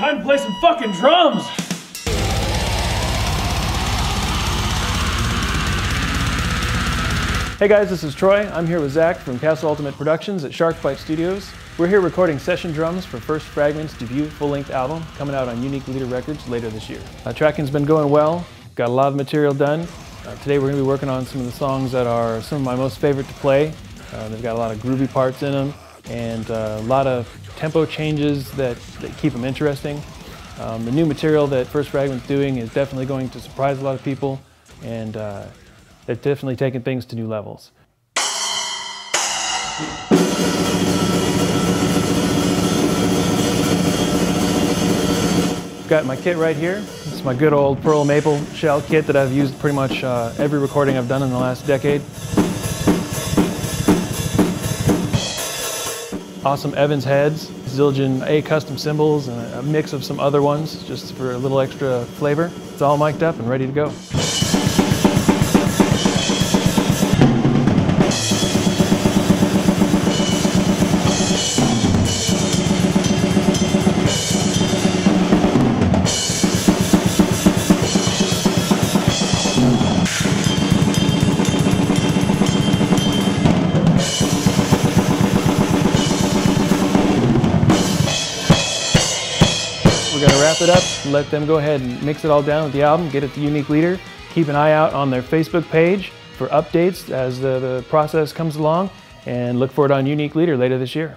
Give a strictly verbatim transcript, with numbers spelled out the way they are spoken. Time to play some fucking drums! Hey guys, this is Troy. I'm here with Zach from Castle Ultimate Productions at Sharkbite Studios. We're here recording session drums for First Fragment's debut full-length album coming out on Unique Leader Records later this year. Uh, tracking's been going well. Got a lot of material done. Uh, today we're going to be working on some of the songs that are some of my most favorite to play. Uh, they've got a lot of groovy parts in them and uh, a lot of tempo changes that, that keep them interesting. Um, the new material that First Fragment's doing is definitely going to surprise a lot of people, and uh, they're definitely taking things to new levels. Got my kit right here. It's my good old Pearl maple shell kit that I've used pretty much uh, every recording I've done in the last decade. Awesome Evans heads, Zildjian A custom cymbals, and a mix of some other ones just for a little extra flavor. It's all mic'd up and ready to go. We're going to wrap it up and let them go ahead and mix it all down with the album, get it to Unique Leader. Keep an eye out on their Facebook page for updates as the, the process comes along, and look for it on Unique Leader later this year.